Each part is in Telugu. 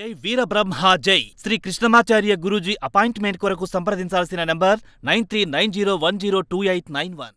Jai Veera Brahma Jai Sri Krishnamacharya Guruji appointment koraku sampradinchalasina number 9390102891.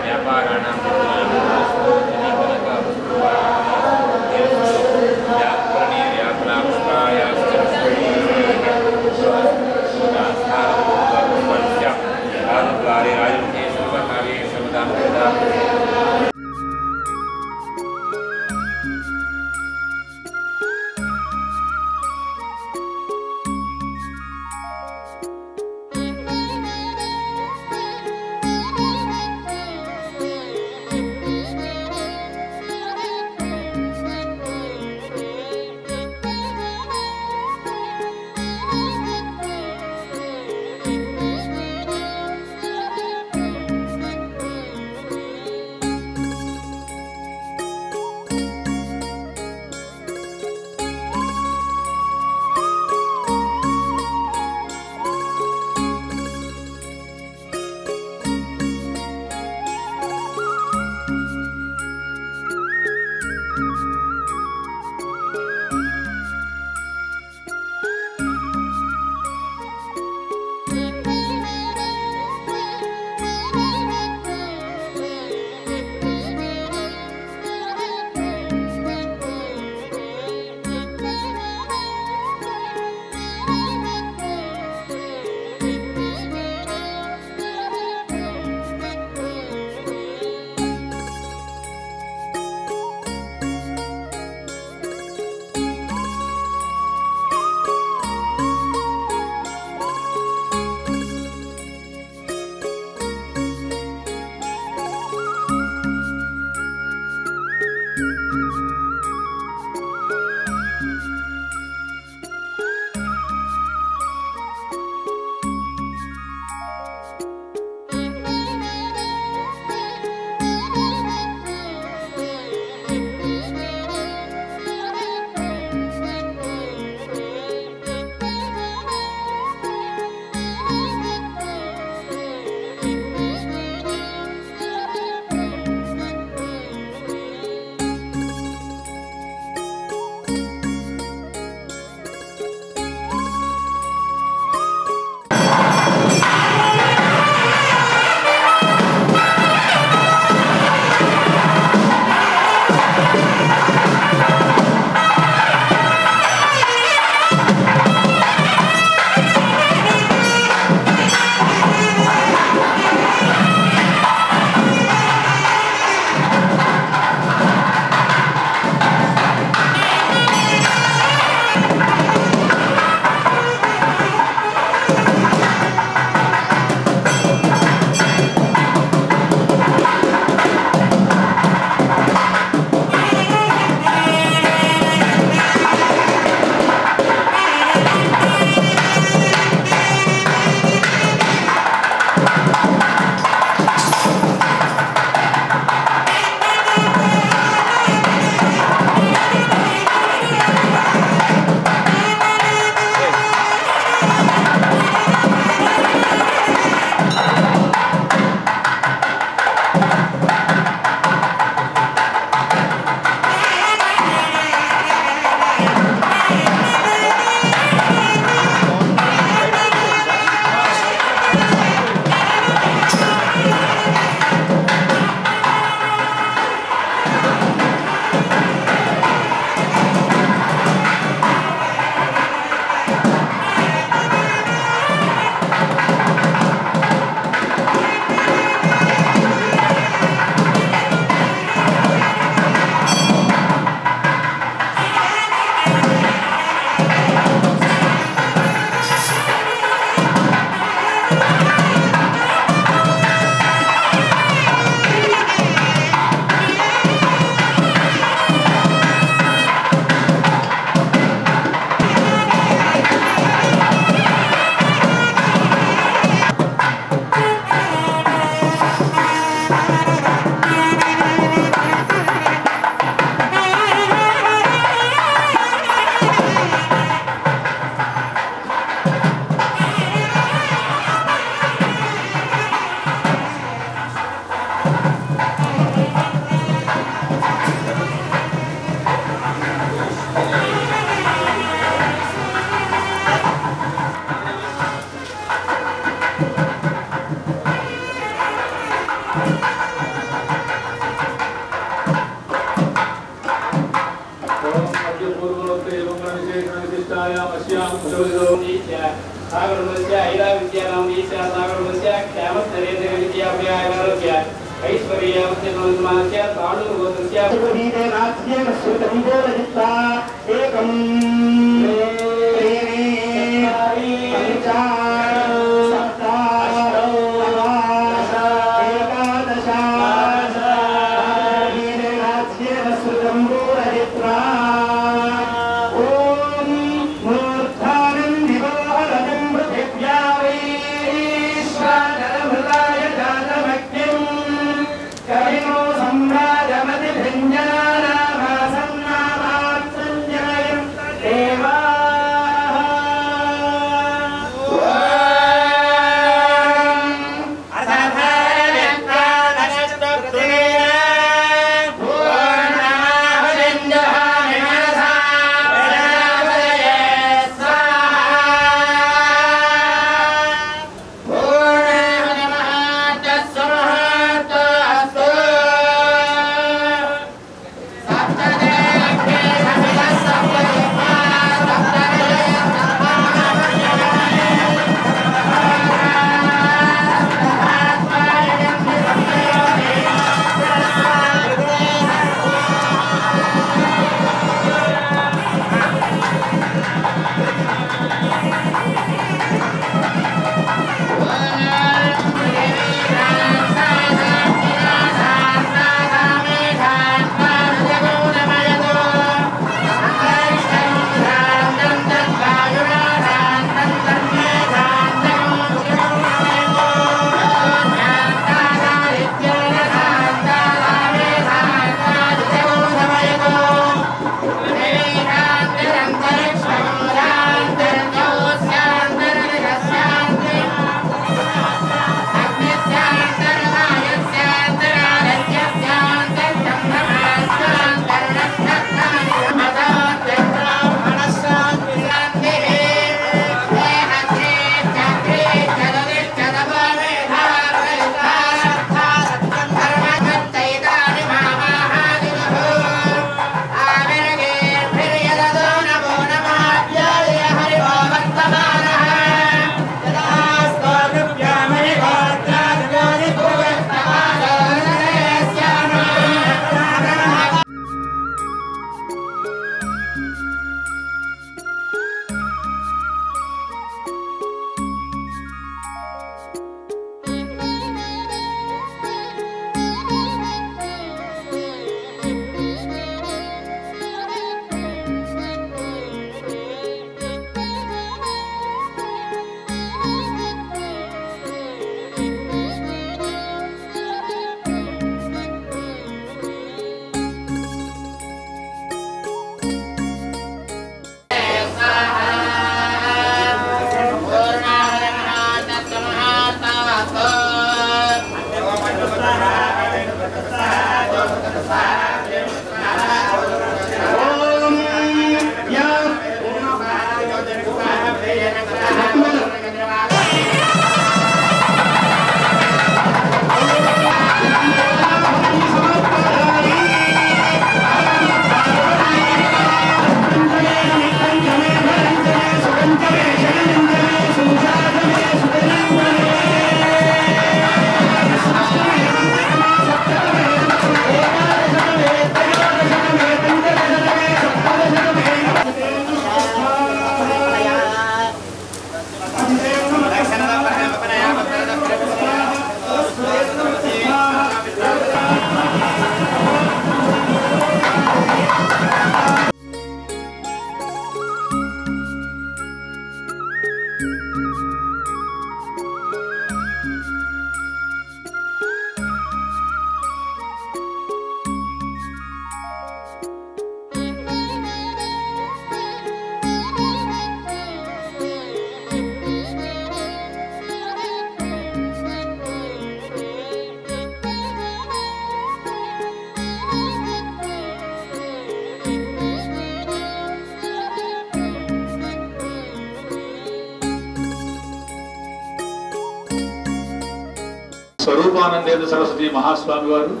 Swaroopanandendra Saraswati Mahaswami varu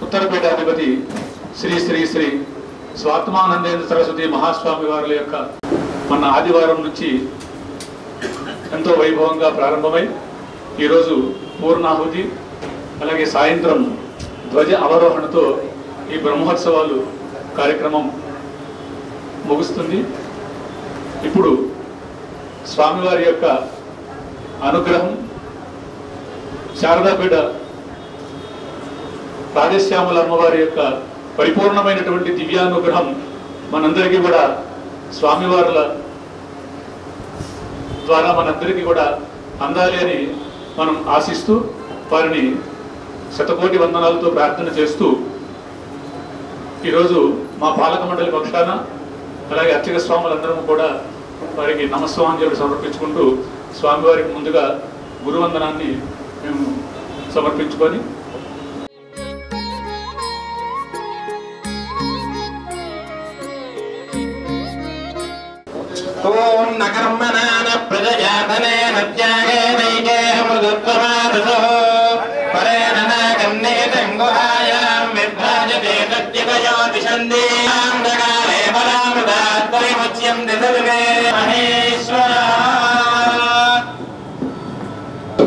Uttarapeta Adhipati Sri Sri Sri Swatmanandendra Saraswati Mahaswami varu యొక్క మన ఆదివారం నుంచి ఎంతో వైభవంగా ప్రారంభమై ఈ రోజు పూర్ణాహుతి అలాగే సాయంత్రం ధ్వజ అవరోహణతో ఈ బ్రహ్మోత్సవాలు కార్యక్రమం ముగుస్తుంది. ఇప్పుడు స్వామివారి యొక్క అనుగ్రహం శారదాపీఠ రాజశ్యామల అమ్మవారి యొక్క పరిపూర్ణమైనటువంటి దివ్యానుగ్రహం మనందరికీ కూడా స్వామివార్ల ద్వారా మనందరికీ కూడా అందాలి అని మనం ఆశిస్తూ వారిని శతకోటి వందనాలతో ప్రార్థన చేస్తూ ఈరోజు మా పాలక మండలి పక్షాన అలాగే అర్చక స్వాములందరం కూడా వారికి నమస్వాంజలు సమర్పించుకుంటూ స్వామివారికి ముందుగా గురువందనాన్ని మేము సమర్పించుకొని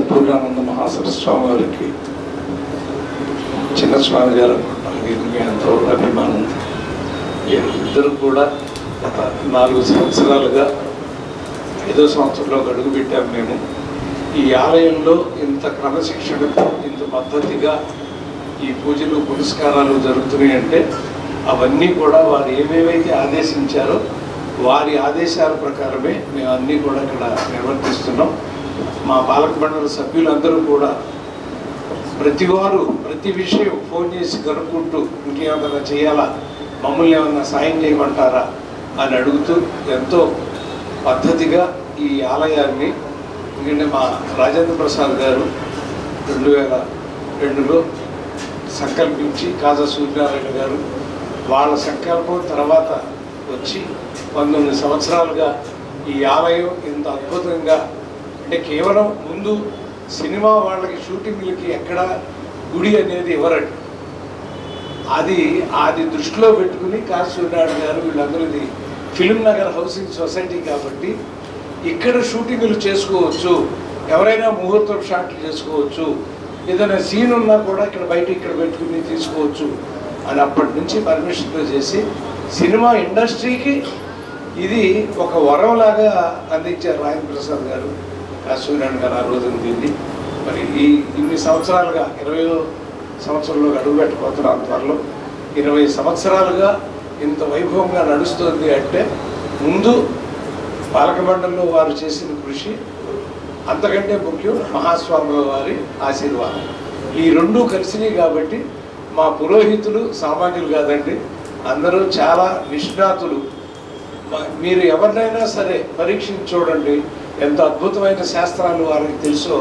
పూర్ణానంద మహాసర స్వామి వారికి చిన్న స్వామి గారు ఎంతో అభిమానం. వీళ్ళిద్దరూ కూడా గత 4 సంవత్సరాలుగా ఏదో సంవత్సరంలో అడుగు పెట్టాము. మేము ఈ ఆలయంలో ఇంత క్రమశిక్షణతో ఇంత పద్ధతిగా ఈ పూజలు పురస్కారాలు జరుగుతున్నాయంటే అవన్నీ కూడా వారు ఏమేమైతే ఆదేశించారో వారి ఆదేశాల ప్రకారమే మేము అన్నీ కూడా ఇక్కడ నిర్వర్తిస్తున్నాం. మా పాలక మండలి సభ్యులందరూ కూడా ప్రతివారు ప్రతి విషయం ఫోన్ చేసి కనుక్కుంటూ ఇంకేమైనా చేయాలా, మమ్మల్ని ఏమైనా సాయం చేయమంటారా అని అడుగుతూ ఎంతో పద్ధతిగా ఈ ఆలయాన్ని, ఎందుకంటే మా రాజేంద్ర ప్రసాద్ గారు 2002లో సంకల్పించి కాజా సూర్యనారాయణ గారు వాళ్ళ సంకల్పం తర్వాత వచ్చి 19 సంవత్సరాలుగా ఈ ఆలయం ఇంత అద్భుతంగా, అంటే కేవలం ముందు సినిమా వాళ్ళకి షూటింగ్లకి ఎక్కడ గుడి అనేది ఇవ్వరండి. అది దృష్టిలో పెట్టుకుని కాజా సూర్యనారాయణ గారు వీళ్ళందరిది ఫిల్మ్నగర్ హౌసింగ్ సొసైటీ కాబట్టి ఇక్కడ షూటింగ్లు చేసుకోవచ్చు, ఎవరైనా ముహూర్తం షాట్లు చేసుకోవచ్చు, ఏదైనా సీన్ ఉన్నా కూడా ఇక్కడ బయట ఇక్కడ పెట్టుకుని తీసుకోవచ్చు అని అప్పటి నుంచి పర్మిషన్లు చేసి సినిమా ఇండస్ట్రీకి ఇది ఒక వరంలాగా అందించారు రాజేంద్ర ప్రసాద్ గారు సూర్యనారాయణ గారు ఆ రోజున దీన్ని. మరి ఈ ఇన్ని సంవత్సరాలుగా 20వ సంవత్సరంలో అడుగుపెట్టబోతున్న త్వరలో 20 సంవత్సరాలుగా ఇంత వైభవంగా నడుస్తుంది అంటే ముందు పాలక మండలిలో వారు చేసిన కృషి, అంతకంటే ముఖ్యం మహాస్వాముల వారి ఆశీర్వాదం. ఈ రెండూ కలిసినవి కాబట్టి మా పురోహితులు సామాన్యులు కాదండి, అందరూ చాలా నిష్ణాతులు. మీరు ఎవరినైనా సరే పరీక్షించి చూడండి, ఎంత అద్భుతమైన శాస్త్రాలు వారికి తెలుసో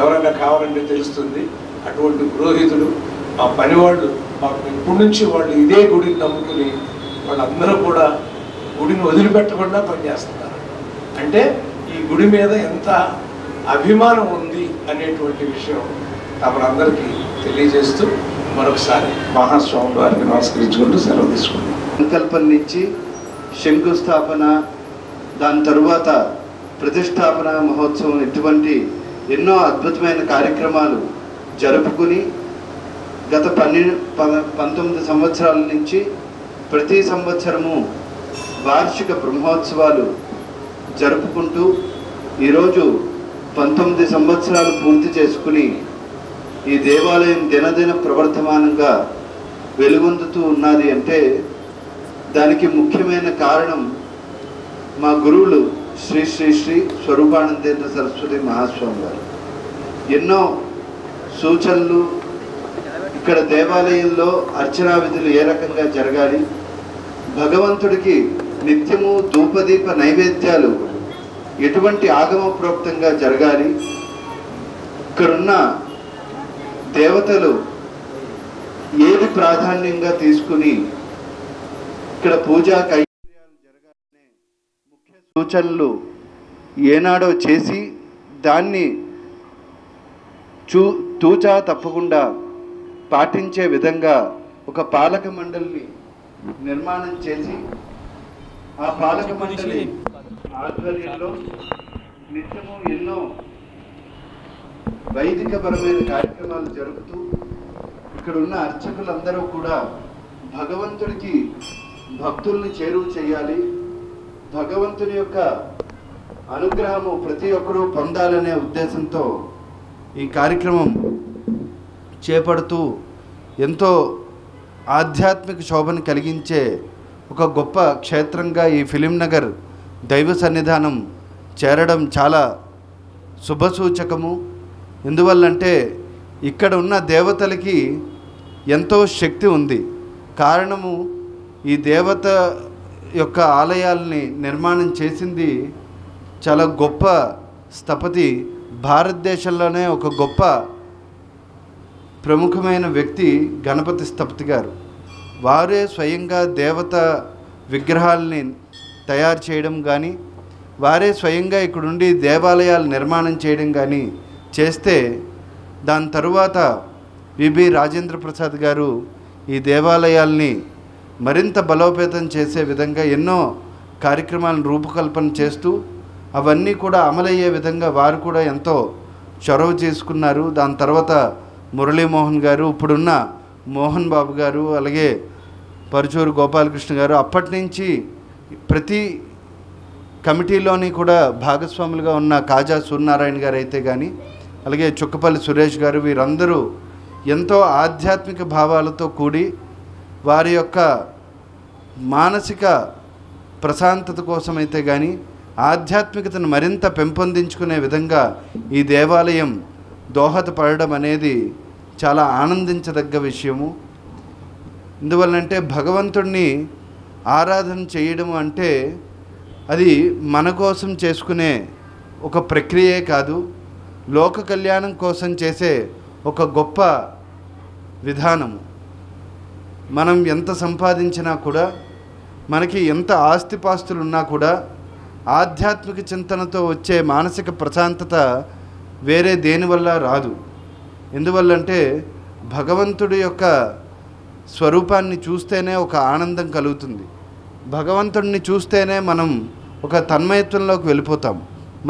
ఎవరైనా కావాలంటే తెలుస్తుంది. అటువంటి పురోహితులు మా పనివాళ్ళు, మాకు ఇప్పటి నుంచి వాళ్ళు ఇదే గుడిని నమ్ముకుని వాళ్ళందరూ కూడా గుడిని వదిలిపెట్టకుండా పనిచేస్తున్నారు. అంటే ఈ గుడి మీద ఎంత అభిమానం ఉంది అనేటువంటి విషయం తమరందరికీ తెలియజేస్తూ మరొకసారి మహాస్వామి వారిని నమస్కరించుకుంటూ సెలవు తీసుకుంటాం. సంకల్పం నుంచి శంకుస్థాపన, దాని తరువాత ప్రతిష్టాపన మహోత్సవం, ఇటువంటి ఎన్నో అద్భుతమైన కార్యక్రమాలు జరుపుకుని గత 19 సంవత్సరాల నుంచి ప్రతి సంవత్సరము వార్షిక బ్రహ్మోత్సవాలు జరుపుకుంటూ ఈరోజు 19 సంవత్సరాలు పూర్తి చేసుకుని ఈ దేవాలయం దినదిన ప్రవర్ధమానంగా వెలుగొందుతూ ఉన్నది. అంటే దానికి ముఖ్యమైన కారణం మా గురువులు శ్రీ శ్రీ శ్రీ స్వరూపానందేంద్ర సరస్వతి మహాస్వామి గారు ఎన్నో సూచనలు, ఇక్కడ దేవాలయంలో అర్చనా విధులు ఏ రకంగా జరగాలి, భగవంతుడికి నిత్యము ధూపదీప నైవేద్యాలు ఎటువంటి ఆగమప్రోక్తంగా జరగాలి, ఇక్కడున్న దేవతలు ఏది ప్రాధాన్యంగా తీసుకుని ఇక్కడ పూజా కైంకర్యాలు జరగాలనే ముఖ్య సూచనలు ఏనాడో చేసి దాన్ని తూచా తప్పకుండా పాటించే విధంగా ఒక పాలక మండలిని నిర్మాణం చేసి ఆ పాలక మండలి ఆధ్వర్యంలో నిత్యము ఎన్నో వైదికపరమైన కార్యక్రమాలు జరుగుతూ ఇక్కడ ఉన్న అర్చకులందరూ కూడా భగవంతుడికి భక్తుల్ని చేరువ చేయాలి, భగవంతుని యొక్క అనుగ్రహము ప్రతి ఒక్కరూ పొందాలనే ఉద్దేశంతో ఈ కార్యక్రమం చేపడుతూ ఎంతో ఆధ్యాత్మిక శోభను కలిగించే ఒక గొప్ప క్షేత్రంగా ఈ ఫిలింనగర్ దైవ సన్నిధానం చేరడం చాలా శుభసూచకము. ఎందువల్లంటే ఇక్కడ ఉన్న దేవతలకి ఎంతో శక్తి ఉంది. కారణము ఈ దేవత యొక్క ఆలయాల్ని నిర్మాణం చేసింది చాలా గొప్ప స్థపతి, భారతదేశంలోనే ఒక గొప్ప ప్రముఖమైన వ్యక్తి గణపతి స్థపతి గారు. వారే స్వయంగా దేవత విగ్రహాలని తయారు చేయడం కానీ, వారే స్వయంగా ఇక్కడుండి దేవాలయాలు నిర్మాణం చేయడం కానీ చేస్తే, దాని తరువాత విబి రాజేంద్ర ప్రసాద్ గారు ఈ దేవాలయాల్ని మరింత బలోపేతం చేసే విధంగా ఎన్నో కార్యక్రమాలను రూపకల్పన చేస్తూ అవన్నీ కూడా అమలయ్యే విధంగా వారు కూడా ఎంతో చొరవ చేసుకున్నారు. దాని తర్వాత మురళీ మోహన్ గారు, ఇప్పుడున్న మోహన్ బాబు గారు, అలాగే పరిచూరు గోపాలకృష్ణ గారు అప్పటి నుంచి ప్రతి కమిటీలోని కూడా భాగస్వాములుగా ఉన్న కాజా సున్నరాయణ గారు అయితే కానీ, అలాగే చుక్కపల్లి సురేష్ గారు, వీరందరూ ఎంతో ఆధ్యాత్మిక భావాలతో కూడి వారి యొక్క మానసిక ప్రశాంతత కోసమైతే కానీ ఆధ్యాత్మికతను మరింత పెంపొందించుకునే విధంగా ఈ దేవాలయం దోహదపడడం అనేది చాలా ఆనందించదగ్గ విషయము. ఎందువల్లంటే భగవంతుడిని ఆరాధన చేయడం అంటే అది మన కోసం చేసుకునే ఒక ప్రక్రియే కాదు, లోక కళ్యాణం కోసం చేసే ఒక గొప్ప విధానము. మనం ఎంత సంపాదించినా కూడా, మనకి ఎంత ఆస్తిపాస్తులు ఉన్నా కూడా, ఆధ్యాత్మిక చింతనతో వచ్చే మానసిక ప్రశాంతత వేరే దేనివల్ల రాదు. ఎందువల్లంటే భగవంతుడి యొక్క స్వరూపాన్ని చూస్తేనే ఒక ఆనందం కలుగుతుంది. భగవంతుడిని చూస్తేనే మనం ఒక తన్మయత్వంలోకి వెళ్ళిపోతాం.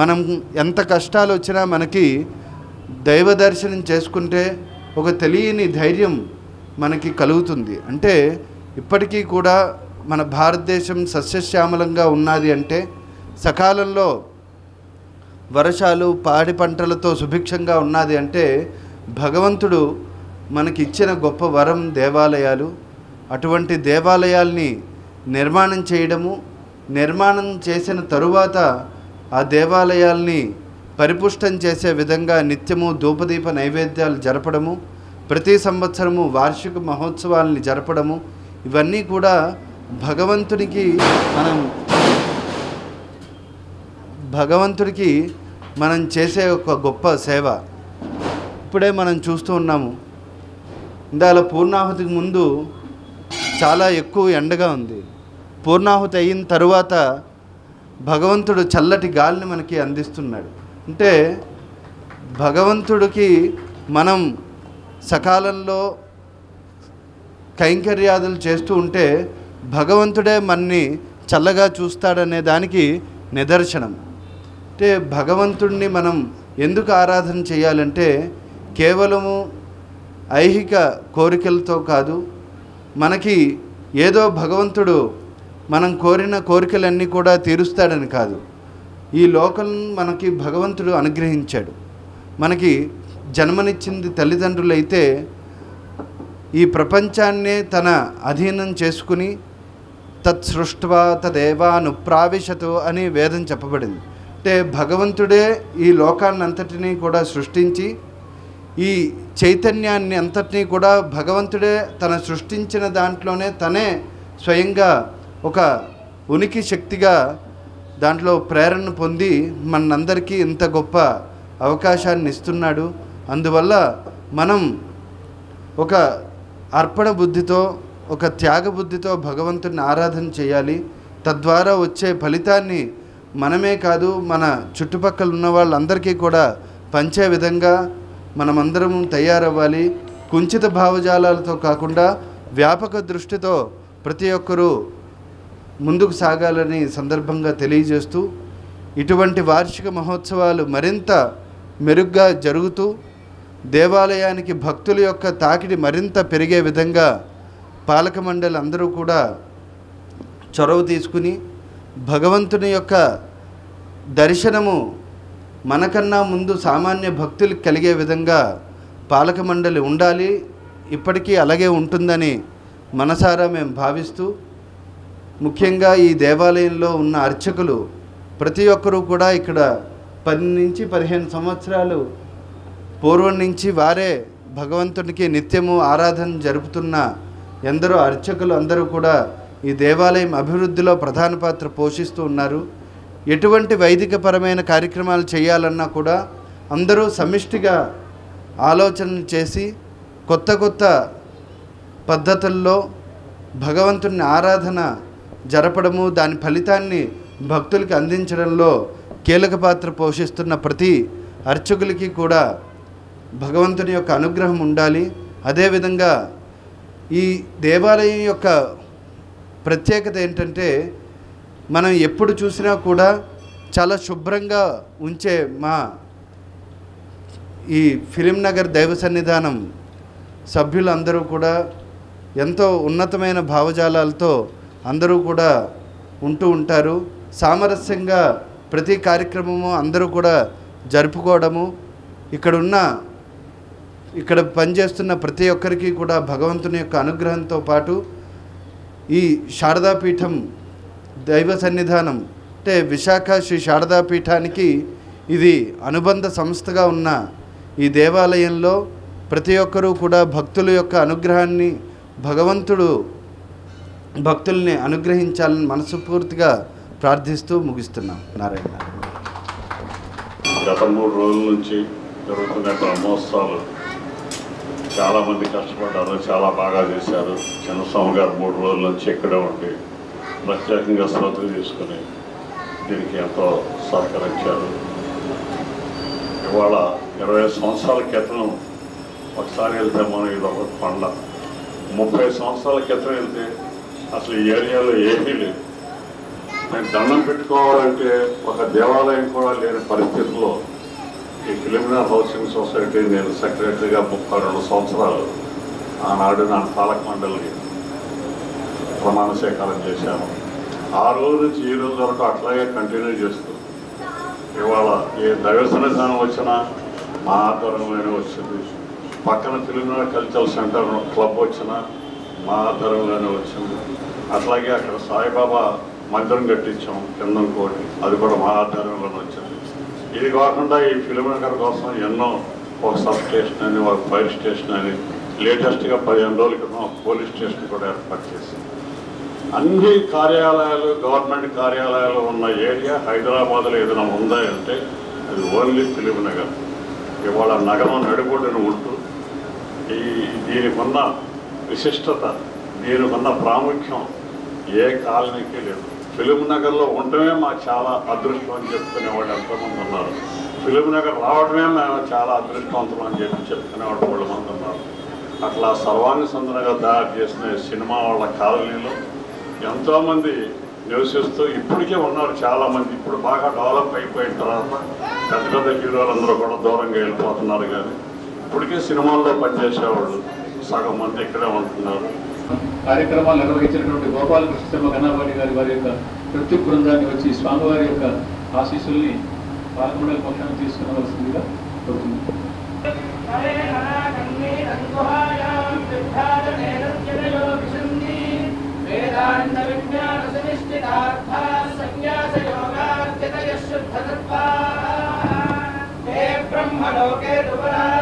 మనం ఎంత కష్టాలు వచ్చినా మనకి దైవ దర్శనం చేసుకుంటే ఒక తెలియని ధైర్యం మనకి కలుగుతుంది. అంటే ఇప్పటికీ కూడా మన భారతదేశం సస్యశ్యామలంగా ఉన్నది అంటే సకాలంలో వర్షాలు, పాడి పంటలతో సుభిక్షంగా ఉన్నది అంటే భగవంతుడు మనకి ఇచ్చిన గొప్ప వరం దేవాలయాలు. అటువంటి దేవాలయాల్ని నిర్మాణం చేయడము, నిర్మాణం చేసిన తరువాత ఆ దేవాలయాల్ని పరిపుష్టం చేసే విధంగా నిత్యము ధూపదీప నైవేద్యాలు జరపడము, ప్రతి సంవత్సరము వార్షిక మహోత్సవాలని జరపడము, ఇవన్నీ కూడా భగవంతుడికి మనం చేసే ఒక గొప్ప సేవ. ఇప్పుడే మనం చూస్తూ ఉన్నాము, ఇందాల పూర్ణాహుతికి ముందు చాలా ఎక్కువ ఎండగా ఉంది. పూర్ణాహుతి అయిన తరువాత భగవంతుడు చల్లటి గాలిని మనకి అందిస్తున్నాడు. అంటే భగవంతుడికి మనం సకాలంలో కైంకర్యాదులు చేస్తూ ఉంటే భగవంతుడే మనని చల్లగా చూస్తాడనే దానికి నిదర్శనం. అంటే భగవంతుడిని మనం ఎందుకు ఆరాధన చేయాలంటే కేవలము ఐహిక కోరికలతో కాదు, మనకి ఏదో భగవంతుడు మనం కోరిన కోరికలన్నీ కూడా తీరుస్తాడని కాదు. ఈ లోకం మనకి భగవంతుడు అనుగ్రహించాడు. మనకి జన్మనిచ్చింది తల్లిదండ్రులైతే ఈ ప్రపంచాన్నే తన అధీనం చేసుకుని తత్సృష్ట్వా తదేవానుప్రావిశతు అని వేదం చెప్పబడింది. అంటే భగవంతుడే ఈ లోకాన్నంతటినీ కూడా సృష్టించి ఈ చైతన్యాన్ని అంతటినీ కూడా భగవంతుడే తన సృష్టించిన దాంట్లోనే తనే స్వయంగా ఒక ఉనికి శక్తిగా దాంట్లో ప్రేరణ పొంది మనందరికీ ఇంత గొప్ప అవకాశాన్ని ఇస్తున్నాడు. అందువల్ల మనం ఒక అర్పణ బుద్ధితో, ఒక త్యాగ బుద్ధితో భగవంతుడిని ఆరాధన చేయాలి. తద్వారా వచ్చే ఫలితాన్ని మనమే కాదు మన చుట్టుపక్కల ఉన్న వాళ్ళందరికీ కూడా పంచే విధంగా మనమందరం తయారవ్వాలి. కుంచిత భావజాలాలతో కాకుండా వ్యాపక దృష్టితో ప్రతి ఒక్కరూ ముందుకు సాగాలని సందర్భంగా తెలియజేస్తూ ఈ ఇటువంటి వార్షిక మహోత్సవాలు మరింత మెరుగ్గా జరుగుతూ దేవాలయానికి భక్తుల యొక్క తాకిడి మరింత పెరిగే విధంగా పాలక మండలి అందరూ కూడా చొరవ తీసుకుని భగవంతుని యొక్క దర్శనము మనకన్నా ముందు సామాన్య భక్తులు కలిగే విధంగా పాలక మండలి ఉండాలి ఇప్పటికీ అలాగే ఉంటుందని మనసారా మేము భావిస్తూ ముఖ్యంగా ఈ దేవాలయంలో ఉన్న అర్చకులు ప్రతి ఒక్కరూ కూడా ఇక్కడ 10 నుంచి 15 సంవత్సరాలు పూర్వం నుంచి వారే భగవంతునికి నిత్యము ఆరాధన జరుపుతున్న ఎందరో అర్చకులు అందరూ కూడా ఈ దేవాలయం అభివృద్ధిలో ప్రధాన పాత్ర పోషిస్తూ ఉన్నారు. ఎటువంటి వైదికపరమైన కార్యక్రమాలు చేయాలన్నా కూడా అందరూ సమిష్టిగా ఆలోచన చేసి కొత్త కొత్త పద్ధతుల్లో భగవంతుని ఆరాధన జరపడము దాని ఫలితాన్ని భక్తులకు అందించడంలో కీలక పాత్ర పోషిస్తున్న ప్రతి అర్చకులకి కూడా భగవంతుని యొక్క అనుగ్రహం ఉండాలి. అదేవిధంగా ఈ దేవాలయం యొక్క ప్రత్యేకత ఏంటంటే మనం ఎప్పుడు చూసినా కూడా చాలా శుభ్రంగా ఉంచే మా ఈ ఫిలింనగర్ దైవ సన్నిధానం సభ్యులందరూ కూడా ఎంతో ఉన్నతమైన భావజాలాలతో అందరూ కూడా ఉంటూ ఉంటారు. సామరస్యంగా ప్రతి కార్యక్రమము అందరూ కూడా జరుపుకోవడము ఇక్కడ పనిచేస్తున్న ప్రతి ఒక్కరికి కూడా భగవంతుని యొక్క అనుగ్రహంతో పాటు ఈ శారదాపీఠం దైవ సన్నిధానం అంటే విశాఖ శ్రీ శారదాపీఠానికి ఇది అనుబంధ సంస్థగా ఉన్న ఈ దేవాలయంలో ప్రతి ఒక్కరూ కూడా భక్తుల యొక్క అనుగ్రహాన్ని భగవంతుడు భక్తుల్ని అనుగ్రహించాలని మనస్ఫూర్తిగా ప్రార్థిస్తూ ముగిస్తున్నాం. నారాయణ. గత 3 రోజుల నుంచి జరుగుతున్న బ్రహ్మోత్సవాలు చాలామంది కష్టపడ్డారు, చాలా బాగా చేశారు. చిన్నస్వామి గారు 3 రోజుల నుంచి ఇక్కడే ఉండి ప్రత్యేకంగా శ్రద్ధ తీసుకుని దీనికి ఎంతో సహకరించారు. ఇవాళ 20 సంవత్సరాల క్రితం ఒకసారి వెళ్తే మనం ఇది ఒక పండ్ల 30 సంవత్సరాల క్రితం వెళ్తే అసలు ఈ ఏరియాలో ఏమీ లేదు. నేను దండం పెట్టుకోవాలంటే ఒక దేవాలయం కూడా లేని పరిస్థితుల్లో ఈ ఫిలిమినర్ హౌసింగ్ సొసైటీ నేను సెక్రటరీగా 32 సంవత్సరాలు ఆనాడు నా పాలక మండలికి ప్రమాణ స్వీకారం చేశాను. ఆ రోజు నుంచి ఈ రోజు వరకు అట్లాగే కంటిన్యూ చేస్తూ ఇవాళ ఏ దైవ సన్నిధానం వచ్చినా మా ఆధ్వర్యంలోనే వచ్చింది, పక్కన ఫిలిమినర్ కల్చరల్ సెంటర్ క్లబ్ వచ్చినా మా ఆధ్వర్యంలోనే వచ్చింది, అట్లాగే అక్కడ సాయిబాబా మందిరం కట్టించాం కింద కోటి, అది కూడా మా ఆధ్వర్యంలోనే వచ్చింది. ఇది కాకుండా ఈ ఫిలిమినగర్ కోసం ఎన్నో ఒక సబ్ స్టేషన్ అని ఒక ఫైర్ స్టేషన్ అని లేటెస్ట్గా 15 రోజుల క్రితం పోలీస్ స్టేషన్ కూడా ఏర్పాటు చేసింది. అన్ని కార్యాలయాలు గవర్నమెంట్ కార్యాలయాలు ఉన్న ఏరియా హైదరాబాద్లో ఏదైనా ఉందా అంటే అది ఓన్లీ ఫిలిమినగర్. ఇవాళ నగరం నడిపోటును ఉంటూ ఈ దీనికున్న విశిష్టత దీనికున్న ప్రాముఖ్యం ఏ కాలనీకి లేదు. ఫిలింనగర్లో ఉండటమే మాకు చాలా అదృష్టం అని చెప్పుకునేవాళ్ళు ఎంతోమంది ఉన్నారు, ఫిలింనగర్ రావడమే మేము చాలా అదృష్టవంతం అని చెప్పి చెప్పుకునేవాళ్ళు కొంతమంది ఉన్నారు. అట్లా సర్వాంగ సుందరంగా తయారు చేసిన సినిమా వాళ్ళ కాలనీలో ఎంతోమంది నివసిస్తూ ఇప్పటికే ఉన్నారు చాలామంది. ఇప్పుడు బాగా డెవలప్ అయిపోయిన తర్వాత పెద్ద పెద్ద హీరోలందరూ కూడా దూరంగా వెళ్ళిపోతున్నారు, కానీ ఇప్పటికే సినిమాల్లో పనిచేసేవాళ్ళు సగం మంది ఇక్కడే ఉంటున్నారు. కార్యక్రమాలు నిర్వహించినటువంటి గోపాలకృష్ణ గణపతి గారి వారి యొక్క ప్రతి బృందాన్ని వచ్చి స్వామివారి యొక్క ఆశీస్సుల్ని పాలకమండలి పక్షాన్ని తీసుకునవలసిందిగా కోరుతుంది.